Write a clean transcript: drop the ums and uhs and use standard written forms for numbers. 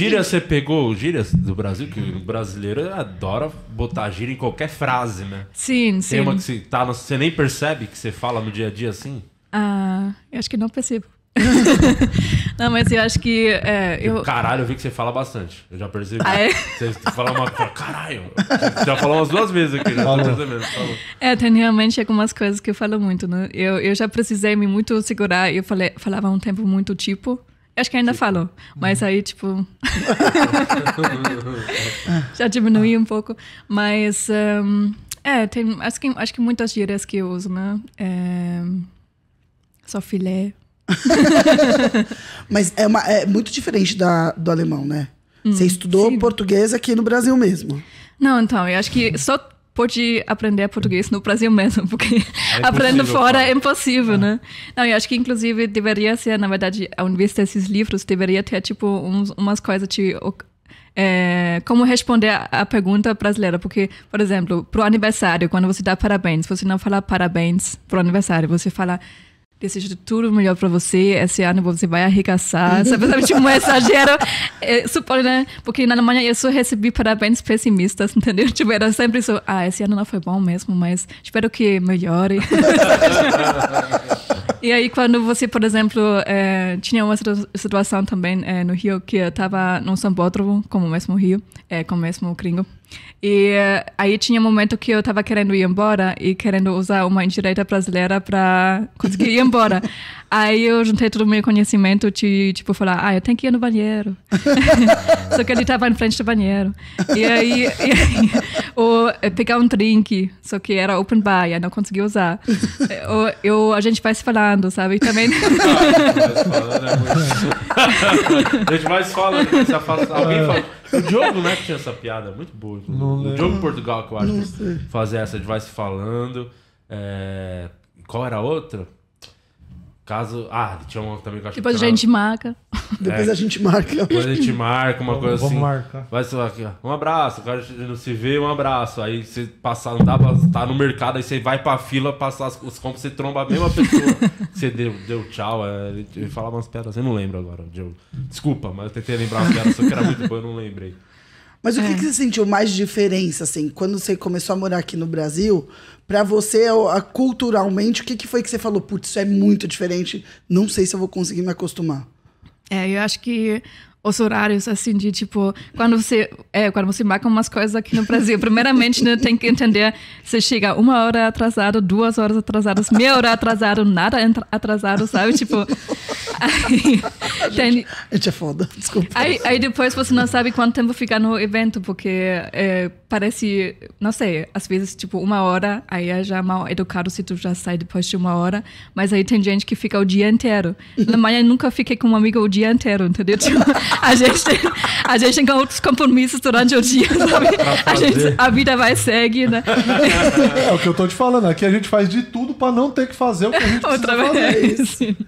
Gíria você pegou, gírias do Brasil, que o brasileiro adora botar gíria em qualquer frase, né? Sim, tem sim. Tem uma que você, tá, você nem percebe que você fala no dia a dia assim? Ah, eu acho que não percebo. Não, mas eu acho que... Caralho, eu vi que você fala bastante. Eu já percebi. Ah, é? Você fala uma... Caralho! Você já falou umas 2 vezes aqui. Já tô percebendo. Falou. É, tem realmente algumas coisas que eu falo muito, né? Eu já precisei me muito segurar. Eu falava um tempo muito tipo... Acho que ainda falo, mas aí, tipo... já diminui um pouco. Mas, tem, acho que muitas gírias que eu uso, né? Só filé. Mas é muito diferente do alemão, né? Você estudou português aqui no Brasil mesmo. Não, então, eu acho que só pode aprender português no Brasil mesmo, porque aprendendo fora é impossível, né? Não, eu acho que, inclusive, deveria ser, na verdade, ao invés desses livros, deveria ter, tipo, umas coisas de... como responder a pergunta brasileira, porque, por exemplo, pro aniversário, quando você dá parabéns, você não fala parabéns pro aniversário, você fala... Desejo tudo melhor pra você, esse ano você vai arregaçar, sabe? Tipo, um exagero. Né? Porque na Alemanha eu só recebi parabéns pessimistas, entendeu? Tipo, era sempre isso, esse ano não foi bom mesmo, mas espero que melhore. E aí, quando você, por exemplo, tinha uma situação também no Rio, que eu tava num sambódromo, como o mesmo Rio, como o mesmo gringo. E aí tinha um momento que eu tava querendo ir embora e querendo usar uma indireta brasileira pra conseguir ir embora. Aí eu juntei todo o meu conhecimento de, tipo, falar, eu tenho que ir no banheiro. Só que ele tava em frente do banheiro. E aí ou pegar um drink, só que era open bar, eu não consegui usar. A gente vai se falando, sabe? Também... A gente vai se falando, se afasta. Alguém fala... O Diogo, né, que tinha essa piada muito boa. O Diogo em Portugal, que eu acho que fazia essa de vai se falando. Qual era a outra? Caso... tinha uma também que eu acho que... Depois a gente marca. Depois a gente marca. Depois a gente marca, uma coisa assim. Vamos marcar. Vai se aqui, ó. Um abraço, o cara não se vê, um abraço. Aí você passa, não dá pra estar no mercado, aí você vai pra fila, passar os compras, você tromba a mesma pessoa. Você deu tchau. Ele falava umas piadas, eu não lembro agora. Desculpa, mas eu tentei lembrar uma piada, só que era muito boa, eu não lembrei. Mas o que você sentiu mais de diferença, assim, quando você começou a morar aqui no Brasil, pra você, culturalmente, o que foi que você falou? Putz, isso é muito diferente, não sei se eu vou conseguir me acostumar. Eu acho que os horários, assim, de tipo, quando você marca umas coisas aqui no Brasil, primeiramente, né, tem que entender, você chega 1 hora atrasado, 2 horas atrasadas, meia hora atrasado, nada atrasado, sabe? Tipo... Aí, a gente é foda, desculpa. Aí depois você não sabe quanto tempo fica no evento, porque parece, não sei, às vezes tipo 1 hora, aí é já mal educado se tu já sai depois de 1 hora, mas aí tem gente que fica o dia inteiro. Na manhã nunca fiquei com um amigo o dia inteiro, entendeu? Tipo, a gente tem outros compromissos durante o dia, sabe? A vida vai seguir, né? É o que eu tô te falando, aqui a gente faz de tudo pra não ter que fazer o que a gente precisa fazer.